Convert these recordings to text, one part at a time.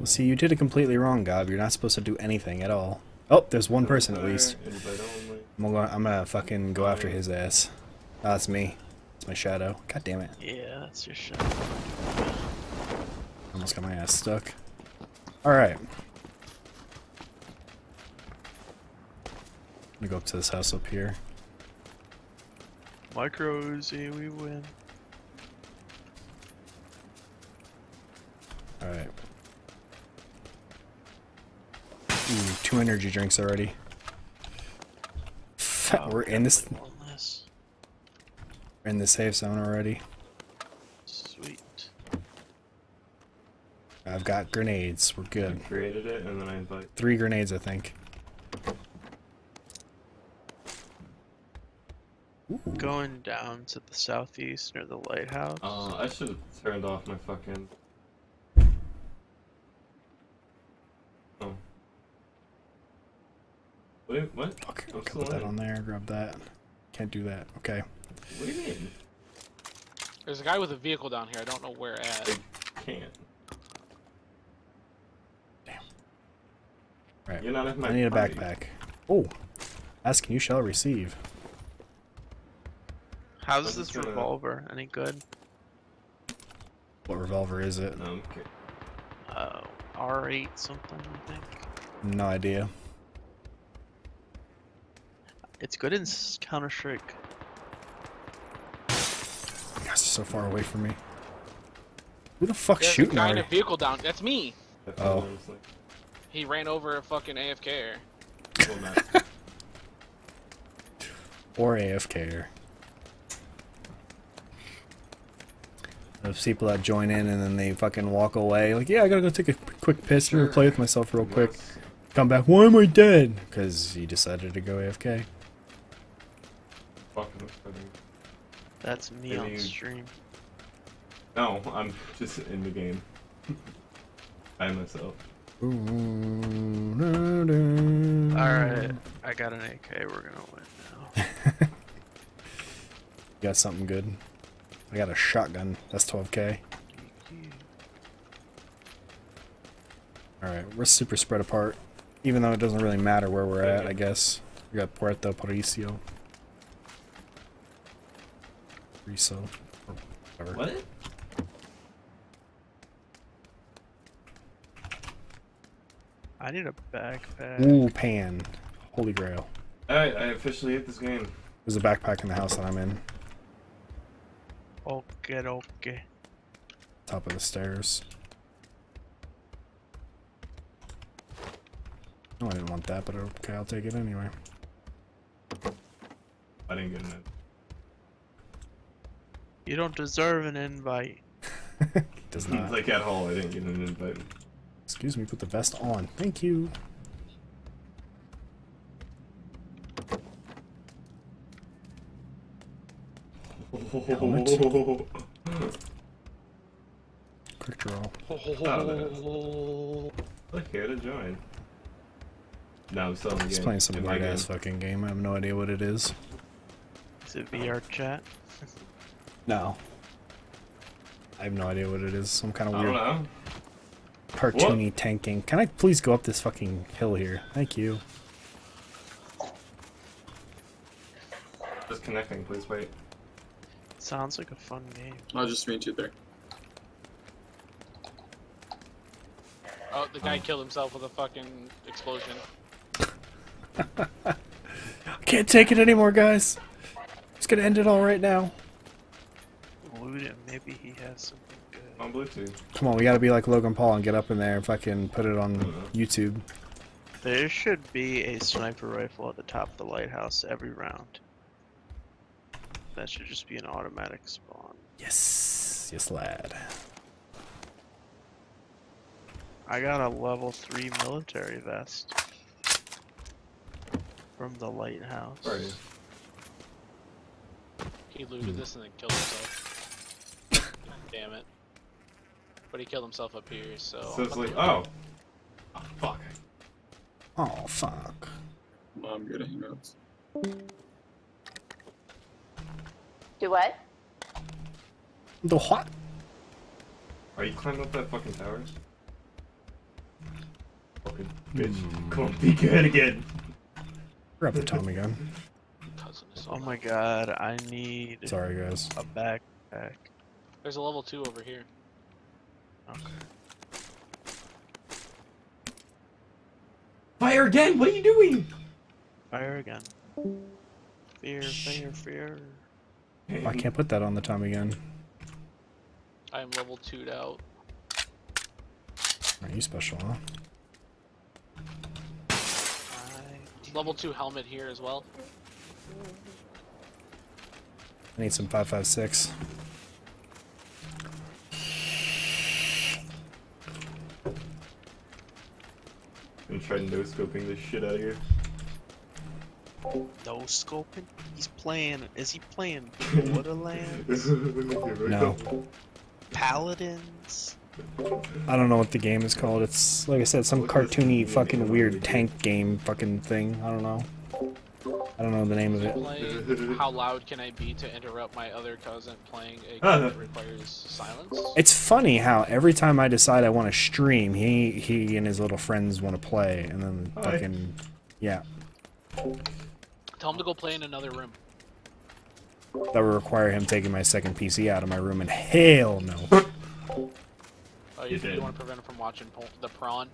Well, see, you did it completely wrong, Gob. You're not supposed to do anything at all. Oh, there's one person at least. I'm gonna fucking go after his ass. Oh, that's me. It's my shadow. God damn it. Yeah, that's your shadow. Almost got my ass stuck. Alright. I'm gonna go up to this house up here. Micros, yeah, we win. Alright. Ooh, 2 energy drinks already. Oh, we're in this. We're in the safe zone already. Sweet. I've got grenades. We're good. I created it, and then I invite 3 grenades, I think. Ooh. Going down to the southeast near the lighthouse. I should have turned off my fucking. Oh. Wait, what? Okay, I'll put that on there. Grab that. Can't do that. Okay. What do you mean? There's a guy with a vehicle down here. I don't know where at. I can't. Damn. Alright. You're not in my I need party. A backpack. Oh. Ask and you shall receive. How's this revolver? Any good? What revolver is it? No, okay. R8 something, I think. No idea. It's good in Counter-Strike. Guys are so far away from me. Who the fuck's shooting at me? There's a guy in a vehicle down. That's me. Oh. He ran over a fucking AFKer. Or AFKer. Those people that join in and then they fucking walk away. Like, yeah, I gotta go take a quick piss. Sure. I'm gonna play with myself real quick. Come back. Why am I dead? Because you decided to go AFK. Fucking that's me on stream. No, I'm just in the game. By myself. Alright, I got an AK. We're gonna win now. Got something good. I got a shotgun. That's 12K. Alright, we're super spread apart. Even though it doesn't really matter where we're at, I guess. We got Puerto Paricio. Riso. Whatever. What? I need a backpack. Ooh, pan. Holy grail. Alright, I officially hit this game. There's a backpack in the house that I'm in. Okay, okay. Top of the stairs. Oh, I didn't want that, but okay, I'll take it anyway. I didn't get it. You don't deserve an invite. Does not. Like at all, I didn't get an invite. Excuse me, put the vest on. Thank you. Oh. Quick draw. Oh, look here to join. No, it's not. He's playing some weird ass fucking game. I have no idea what it is. Is it VR chat? No. I have no idea what it is. Some kind of weird cartoony tanking. Can I please go up this fucking hill here? Thank you. Disconnecting, please wait. Sounds like a fun game. I'll just meet you there. Oh, the guy killed himself with a fucking explosion. I can't take it anymore, guys. It's gonna end it all right now. Loot it. Maybe he has something good. On Bluetooth. Come on, we gotta be like Logan Paul and get up in there and fucking put it on YouTube. There should be a sniper rifle at the top of the lighthouse every round. That should just be an automatic spawn. Yes, yes, lad. I got a level 3 military vest from the lighthouse. Right. He looted this and then killed himself. God damn it! But he killed himself up here, so it's like, oh, fuck. Oh fuck. I'm good at hangouts. Do what? The what? Are you climbing up that fucking tower? Good bitch. Come on, be good again. Grab the Tommy gun. Oh my god, I need... Sorry, guys. A backpack. There's a level 2 over here. Okay. Fire again! What are you doing? Fire again. Fear, fear, fear. Oh, I can't put that on the Tommy gun. I am level 2'd out. Aren't you special, huh? Level 2 helmet here as well. I need some 5.56. I'm gonna try no-scoping this shit out of here. No scoping? He's playing. Is he playing Borderlands? No. Paladins? I don't know what the game is called. It's, like I said, some cartoony fucking weird tank game fucking thing. I don't know. I don't know the name of it. Like, how loud can I be to interrupt my other cousin playing a game that requires silence? It's funny how every time I decide I want to stream, he and his little friends want to play, and then fucking... Yeah. Tell him to go play in another room. That would require him taking my second PC out of my room, and hell no. Oh, you think you want to prevent him from watching the prawn?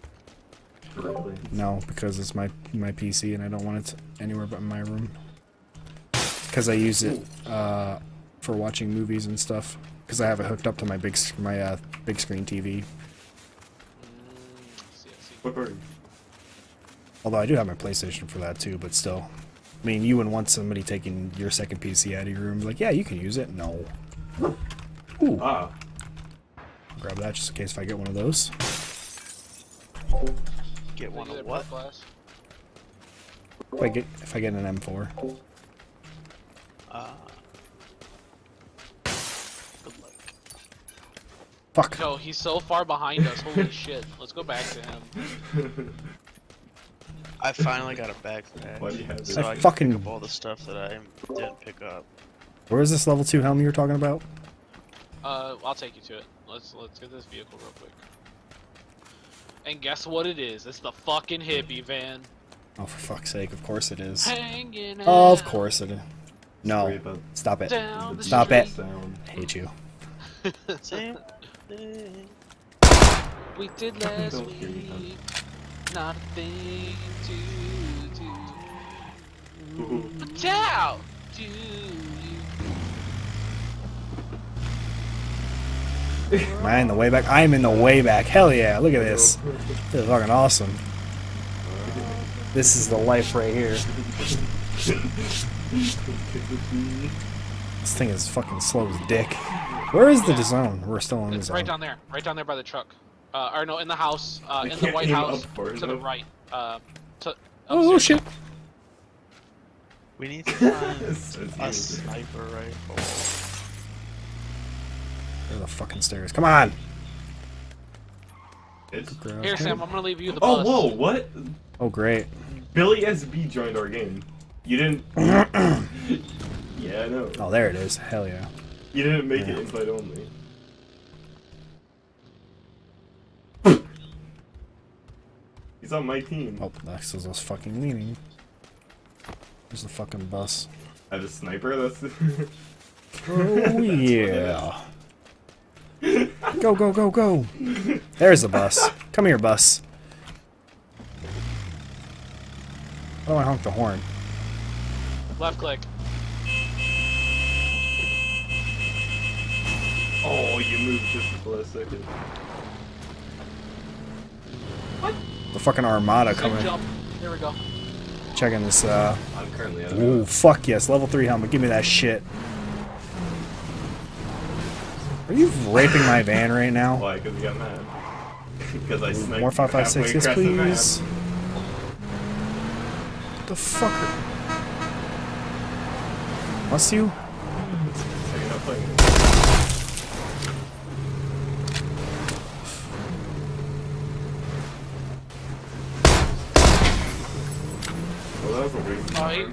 Really? No, because it's my PC and I don't want it anywhere but in my room. Because I use it for watching movies and stuff. Because I have it hooked up to my big screen TV. I see. Although I do have my PlayStation for that too, but still. I mean, you wouldn't want somebody taking your second PC out of your room. Like, yeah, you can use it. No. Ooh. Ah. Grab that just in case if I get one of those. Get one of what? If I get an M4. Good luck. Fuck. No, he's so far behind us. Holy shit. Let's go back to him. I finally got a backpack. So I fucking pick up all the stuff that I didn't pick up. Where is this level 2 helm you were talking about? I'll take you to it. Let's get this vehicle real quick. And guess what it is? It's the fucking hippie van. Oh, for fuck's sake! Of course it is. Hanging out. Of course it is. No, stop it! Stop it! I hate you. Same thing we did last week. Not a thing to do. But how do you? Am I in the way back? I am in the way back. Hell yeah, look at this. This is fucking awesome. This is the life right here. This thing is fucking slow as dick. Where is the zone? We're still in the zone. Right down there. Right down there by the truck. Or no, in the house. In the White House. To the right. Oh shit. We need to find a sniper rifle. Where the fucking stairs? Come on! Here, Sam, I'm gonna leave you the bus. Oh, whoa, what? Oh, great. Billy SB joined our game. You didn't... Yeah, I know. Oh, there it is. Hell yeah. You didn't make it invite only. He's on my team. Oh, that's because I was fucking leaning. There's the fucking bus. I have a sniper? That's the... Oh, yeah. Go, go, go, go! There's the bus. Come here, bus. Why do I honk the horn? Left click. Oh, you moved just for a second. What? The fucking armada coming. Jump. There we go. Checking this, I'm currently out of it. Ooh, fuck yes. Level 3 helmet. Give me that shit. Are you raping my van right now? Why? Because you got mad. Because I sniped. More 5.56, yes, please. What the fucker? Must you? Well, that was a weird fight.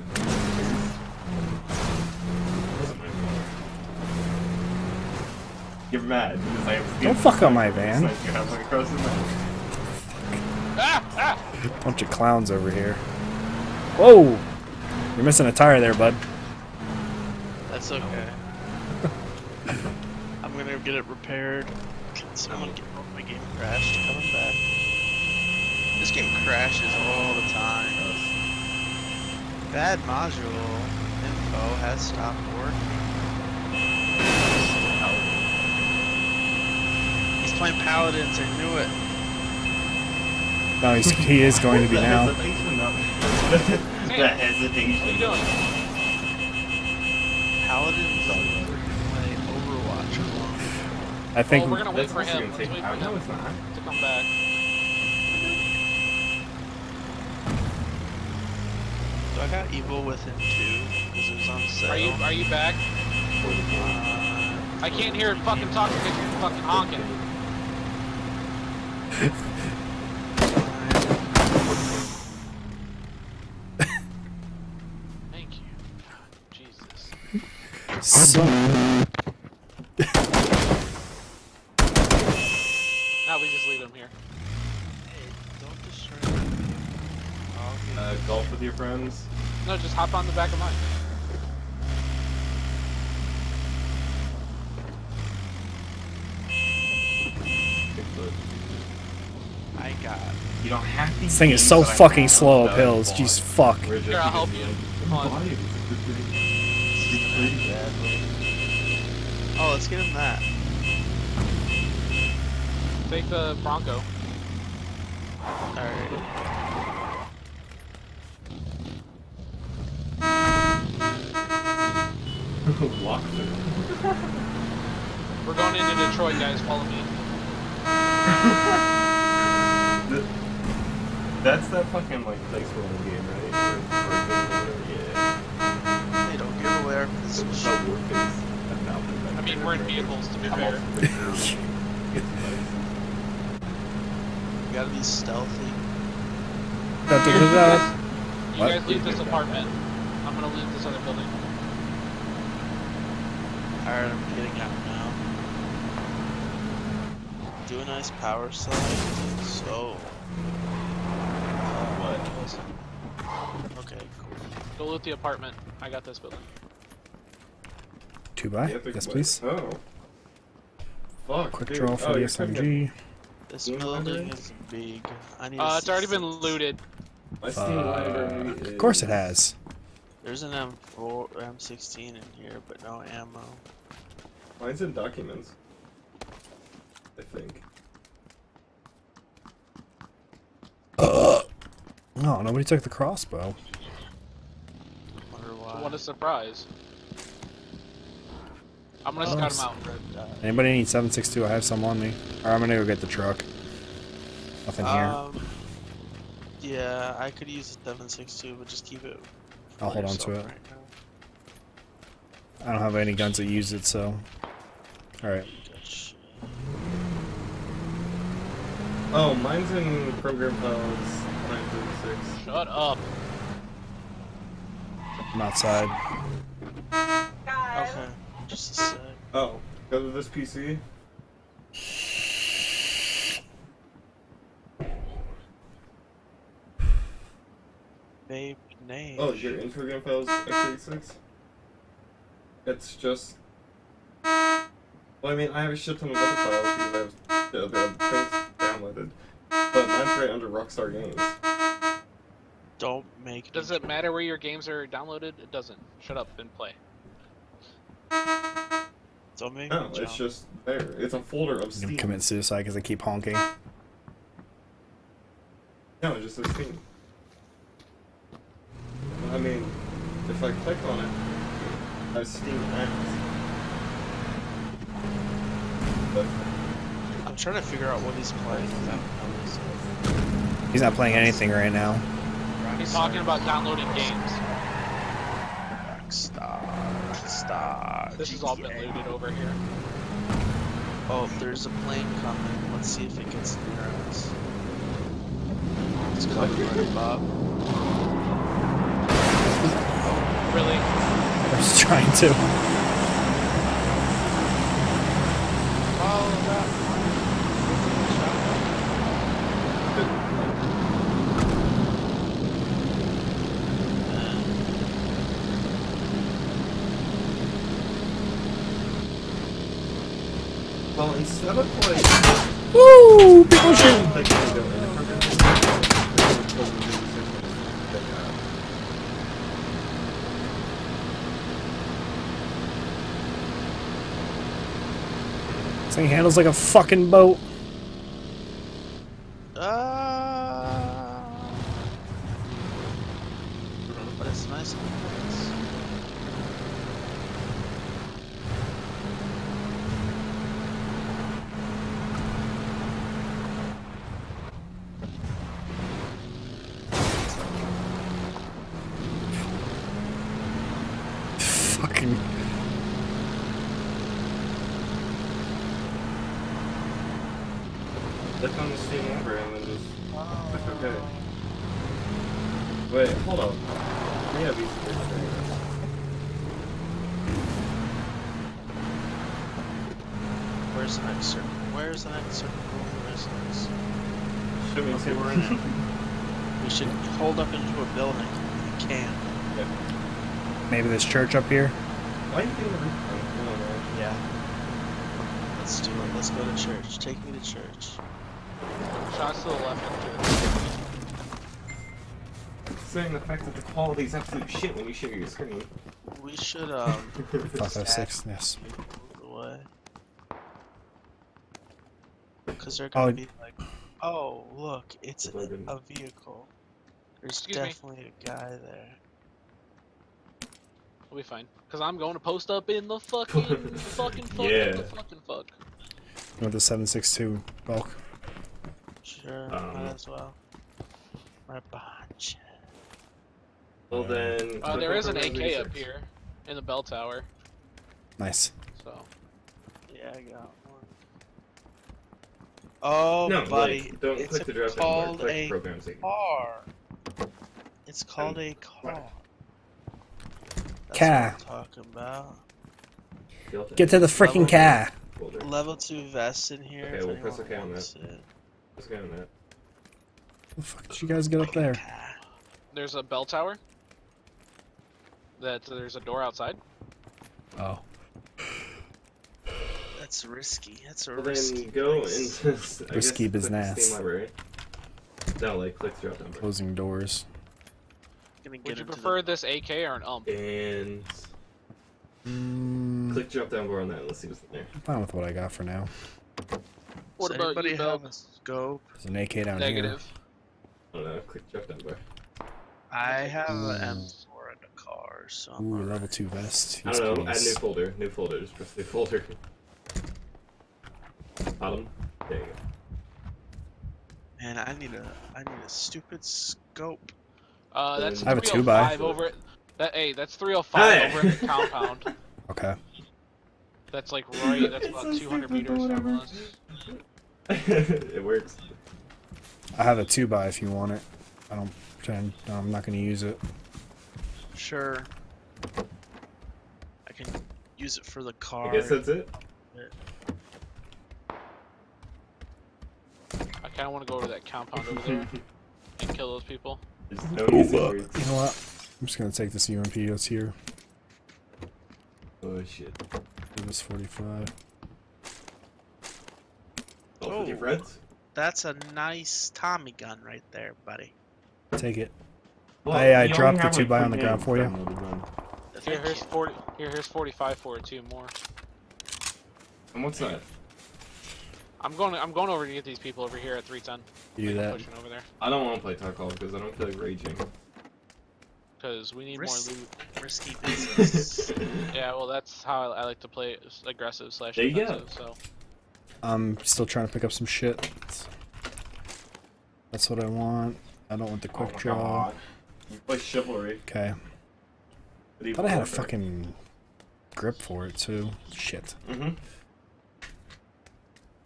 You're mad. Don't fuck up my van. Ah! Ah! Bunch of clowns over here. Whoa! You're missing a tire there, bud. That's okay. I'm gonna get it repaired. Can someone get my game crashed? Coming back. This game crashes all the time. Bad module info has stopped working. He's playing Paladins. I knew it. No, he is going to be now. The hesitation. What are you doing? Paladins play Overwatch. I think we're gonna wait for him. Let's wait for him to come back. So I got Evil Within 2 because it was on sale. Are you back? I can't hear it fucking talking because you're fucking honking. So now we just leave him here. Hey, don't destroy me. Golf with your friends? No, just hop on the back of mine. I got. You don't have these. This thing is so fucking slow up hills. Jeez, fuck. Here, I'll help you. Come on. Oh, let's get him that. Take the Bronco. Alright. Walk through. We're going into Detroit, guys. Follow me. That's that fucking, like, place for the game, right? Yeah. They don't give away our position. I mean, we're in vehicles, to be fair. You gotta be stealthy. You guys leave this apartment. I'm gonna leave this other building. Alright, I'm getting out now. Do a nice power slide. So... what? Okay, cool. Go loot the apartment. I got this building. By? Yes, please. Oh. Fuck, quick dude. Draw for the SMG. This building is big. I need it's already been looted. Of course it has. There's an M4, M16 in here, but no ammo. Mine's in documents. I think. No, nobody took the crossbow. Wonder why. What a surprise. I'm gonna scout him out. Anybody need 7.62? I have some on me. Or I'm gonna go get the truck. Nothing here. Yeah, I could use a 7.62, but just keep it. I'll hold on to it. Right, I don't have any guns that use it, so. Alright. Oh, mine's in program files 936. Shut up. I'm outside. Okay. Just a sec. Oh, go to this PC. Babe name. Oh, your Instagram files x86? It's just. Well, I mean, I have a shit ton of other files because I have things downloaded, but mine's right under Rockstar Games. Don't make. Does it matter where your games are downloaded? It doesn't. Shut up and play. Don't make no, it's just there. It's a folder of Steam. You commit suicide because I keep honking. No, it's just a Steam. I mean, if I click on it, I Steam acts. I'm trying to figure out what he's playing. He's not playing anything right now. He's talking about downloading games. Rockstar. This has all been looted over here. Oh, there's a plane coming. Let's see if it gets near us. It's coming right above. Oh, really? I was trying to. Oh, that. Well, instead of like... Woo! Big ocean! This thing handles like a fucking boat. But it's nice. Click on the steam over and then just click OK. Wait, hold up. We have easy to do. Where's the next circle? Where's the next circle? Where's the next circle? Should we say we're in it? We should hold up into a building if we can. Yeah. Maybe this church up here? Why do you think we're... Yeah. Let's do it. Let's go to church. Take me to church. Shots to the left. Considering the fact that the quality is absolute shit when you share your screen. We should, .06, yes. Because they're gonna be like, oh, look, it's a vehicle. There's definitely a guy there. We'll be fine, cause I'm going to post up in the fucking fuck. With the 7.62 bulk. Sure, might as well. Right behind you. Well then. Oh, there is an AK up here in the bell tower. Nice. So. Yeah, I got one. Oh, no, buddy, like, don't click the drop down. Click programs. Car. It's called a car. Right. Car. Talking about. Get to the freaking car. Level 2 vests in here. Okay, we'll press OK on that. Let's go on that. The fuck did you guys get up there? There's a bell tower. There's a door outside. Oh. That's risky. That's a risky. Then go into risky business. Steam library. No, like click drop down. Closing doors. Would you prefer this AK or an ump? And click drop down bar on that. Let's see what's in there. I'm fine with what I got for now. What about you, Bell? There's an AK down here. Oh no, click drop down bar. I have an M4 in the car, so. Ooh, level 2 vest. I don't know. Add new folder. New folder. Just press new folder. Bottom. There you go. Man, I need a stupid scope. That's 305 over it. Hey, that's 305 over at the compound. Okay. That's like right. That's about 200 meters from us. It works. I have a 2x if you want it. I don't pretend. No, I'm not going to use it. Sure. I can use it for the car. I guess that's it. I kind of want to go over to that compound over there and kill those people. No, you know what? I'm just gonna take this UMP that's here. Oh shit. Give us 45. Oh, that's a nice Tommy gun right there, buddy. Take it. Well, hey, I dropped the 2x on the ground for you. Here, here's 40. Here, here's 45 for it. 2 more. And what's that? I'm going over to get these people over here at 310. Do that. Pushing over there. I don't want to play Tarkov because I don't feel like raging. Because we need more loot. Risky business. Yeah, well that's how I like to play aggressive / defensive. So. I'm still trying to pick up some shit. That's what I want. I don't want the quick draw. You play chivalry. Okay. I thought I had a fucking grip for it too. Shit. Mm-hmm.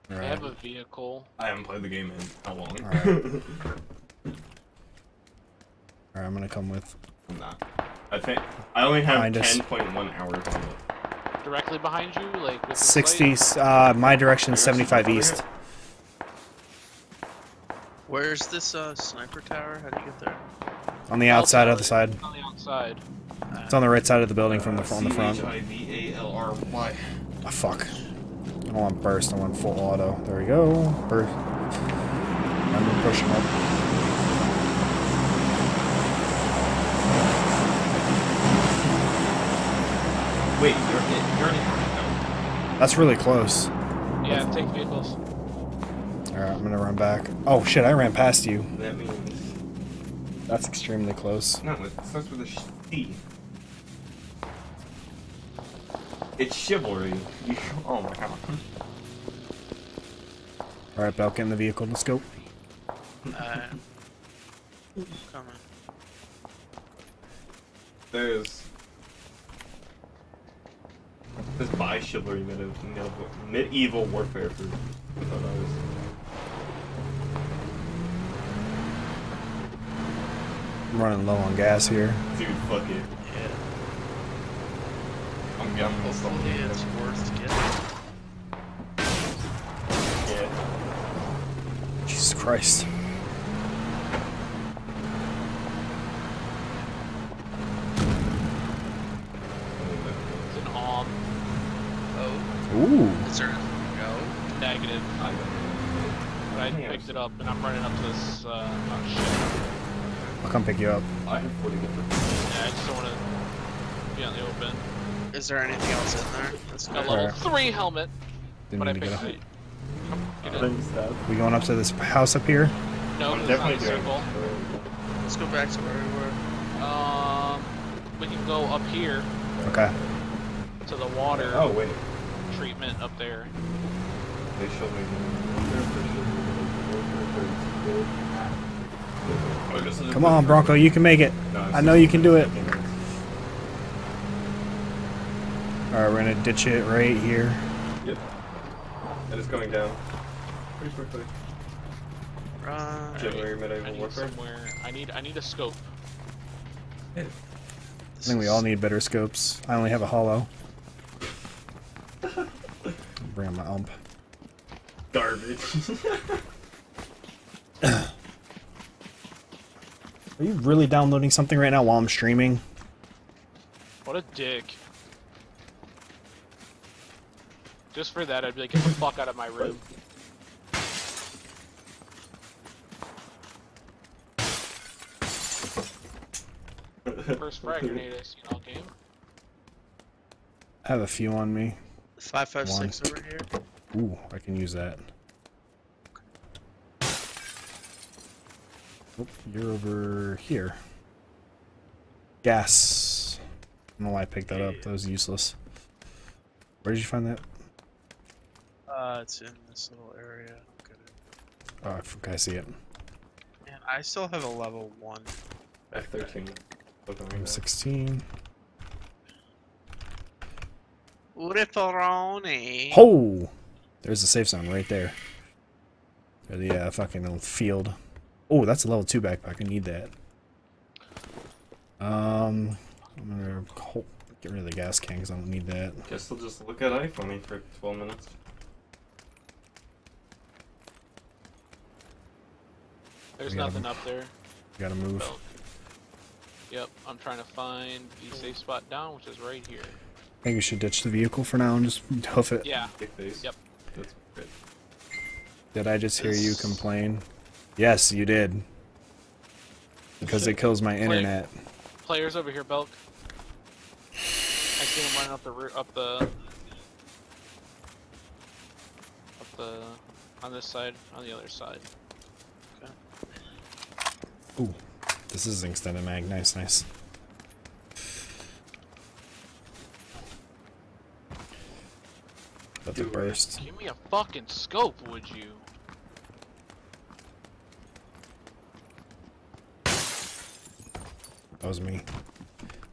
Right. I have a vehicle. I haven't played the game in how long? Alright, I'm gonna come with. I'm not. I think I only have 10.1 hours on it. Directly behind you, like with 60. My direction, 75 east. Where's this sniper tower? How do you get there? On the outside, other side. On the outside. It's on the right side of the building from the front. C H I V A L R Y. Oh, fuck. I want burst, I want full auto. There we go. Burst. I'm gonna push him up. Wait, you're in now. That's really close. Yeah, that's... take vehicles. Alright, I'm gonna run back. Oh shit, I ran past you. That means... That's extremely close. No, it starts with a C. It's chivalry. Oh my god. Alright, Belk, get in the vehicle. Let's go. Coming. This by chivalry medieval warfare for others. I'm running low on gas here. Dude, fuck it. Yeah. I'm getting close to all the gas. Yeah. Jesus Christ. Ooh. Is there no? Negative. But I picked it up and I'm running up to this, oh shit. I'll come pick you up. I have 40 different. Yeah, I just don't want to be out in the open. Is there anything else in there? It's got a level 3 helmet. Didn't but I picked it up. We going up to this house up here? No, I'm definitely doing it. Let's go back to where we were. We can go up here. Okay. To the water. Oh, wait. Treatment up there. They showed me. Come on, Bronco, you can make it. No, I know you can do it. Alright, we're gonna ditch it right here. Yep. It is going down. Pretty quickly. I need a scope. I think we all need better scopes. I only have a hollow. Bring on my ump. Garbage. Are you really downloading something right now while I'm streaming? What a dick. Just for that, I'd be like, get the fuck out of my room. First frag grenade I've seen all game. I have a few on me. 5.56 over here. Ooh, I can use that. Oop, you're over here. Gas. I don't know why I picked that up. That was useless. Where did you find that? It's in this little area. Oh, I think I see it. Man, I still have a level 1. I have 13. I'm 16. Ripperoni. Oh, there's the safe zone right there. Or the fucking little field. Oh, that's a level 2 backpack. I need that. I'm gonna get rid of the gas can because I don't need that. Guess I'll just look at iPhone for 12 minutes. There's nothing up there. Gotta move. Oh. Yep, I'm trying to find the safe spot down, which is right here. I think we should ditch the vehicle for now and just hoof it. Yeah. Yep. That's good. Did I just hear you complain? Yes, you did. Because it kills my internet. Players over here, Belk. I see them running up the route, on this side, on the other side. Okay. Ooh, this is an extended mag. Nice, nice. The burst. Give me a fucking scope, would you? That was me.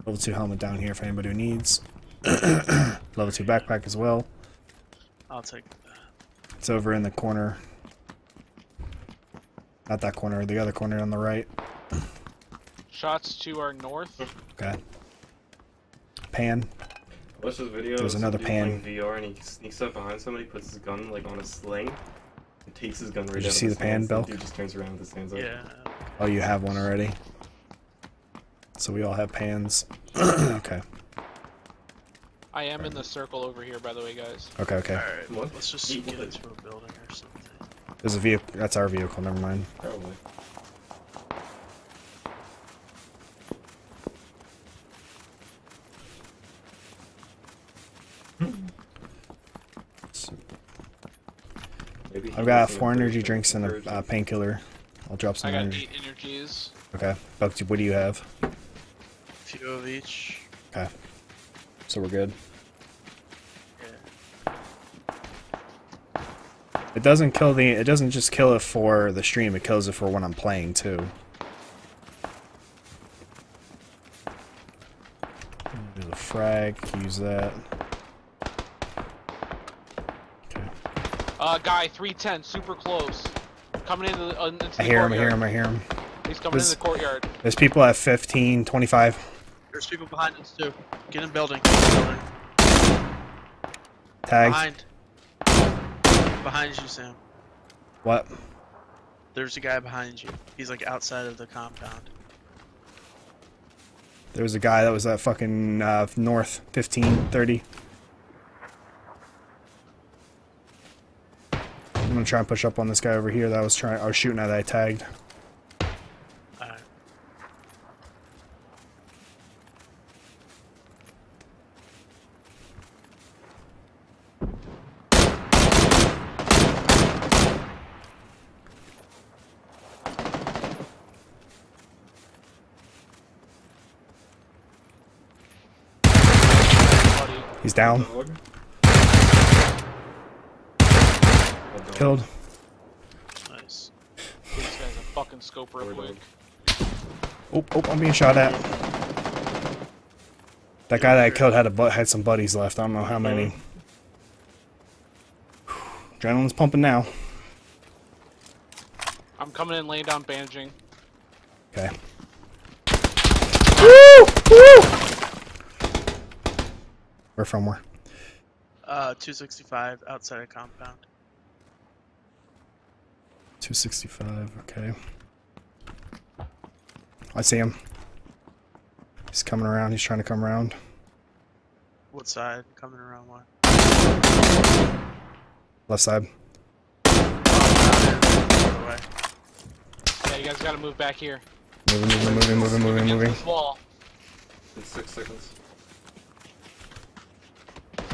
Level 2 helmet down here for anybody who needs. Level 2 backpack as well. I'll take that. It's over in the corner. Not that corner, the other corner on the right. Shots to our north. Okay. Pan. Watch this video. There's another pan. Like, VR, and he sneaks up behind somebody, puts his gun like on a sling, and takes his gun right out. Did you see the pan, Belk? Dude just turns around with his hands up. Yeah. Oh, you have one already. So we all have pans. Okay. I am in the circle over here, by the way, guys. Okay, okay. Alright, well, let's just get into a building or something. There's a vehicle. That's our vehicle, never mind. Probably. I've got 4 energy drinks and a painkiller. I'll drop some energy. I got 8 energies. Okay. Buck, what do you have? 2 of each. Okay. So we're good. Yeah. It doesn't kill the... It doesn't just kill it for the stream, it kills it for when I'm playing, too. There's a frag. Use that. Guy 310, super close. Coming into the courtyard. I hear him. He's coming into the courtyard. There's people at 15, 25. There's people behind us too. Get in building. Tagged. Behind you, Sam. What? There's a guy behind you. He's like outside of the compound. There was a guy that was at fucking north 15, 30. I'm gonna try and push up on this guy over here that I was shooting at that I tagged. Alright. He's down. Killed. Nice. This guy's a fucking scope real quick. Oh, oh, I'm being shot at. That guy that I killed had some buddies left. I don't know how many. Adrenaline's pumping now. I'm coming in, laying down, bandaging. Okay. Woo! Woo! Where from? Where? 265 outside of compound. 265, okay. I see him. He's coming around, he's trying to come around. What side? Coming around what? Left side. Yeah, you guys gotta move back here. Moving. This wall. In 6 seconds.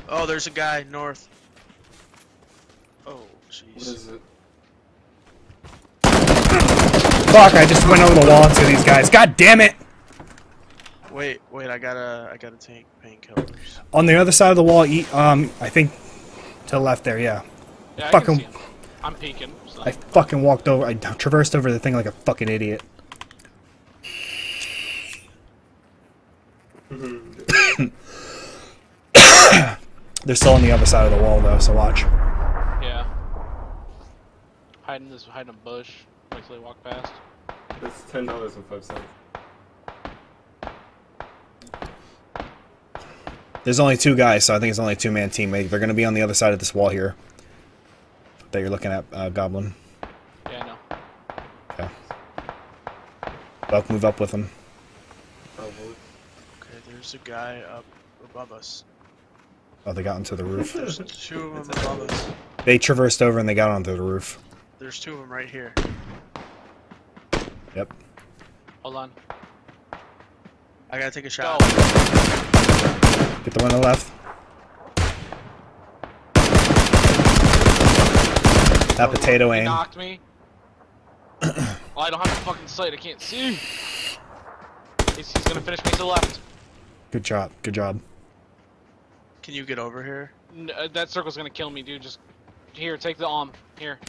Oh, there's a guy north. Oh, jeez. What is it? Fuck, I just went over the wall to these guys. God damn it! Wait, I gotta take painkillers. On the other side of the wall, I think to the left there, yeah. Yeah, fucking, I can see him. I'm peeking. So. I fucking walked over, I traversed over the thing like a fucking idiot. They're still on the other side of the wall though, so watch. Yeah. Hiding a bush. Wait till they walk past. That's $10.05. There's only 2 guys, so I think it's only a 2-man team. They're going to be on the other side of this wall here. That you're looking at, Goblin. Yeah, I know. Okay. Buck, move up with them. Probably. Okay, there's a guy up above us. Oh, they got onto the roof. There's 2 of them above us. They traversed over and they got onto the roof. There's 2 of them right here. Yep. Hold on. I gotta take a shot. Oh. Get the one on the left. That potato aim. Knocked me. Well, I don't have a fucking sight. I can't see. He's gonna finish me to the left. Good job. Good job. Can you get over here? No, that circle's gonna kill me, dude. Just here, take the arm. Here.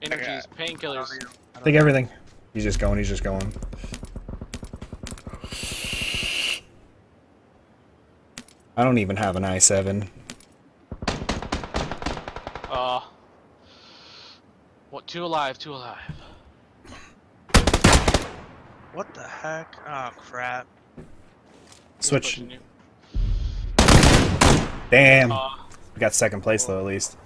Energies, painkillers. Take everything. He's just going. I don't even have an i7. What, 2 alive. What the heck? Oh crap. Switch. Damn. We got 2nd place though, at least.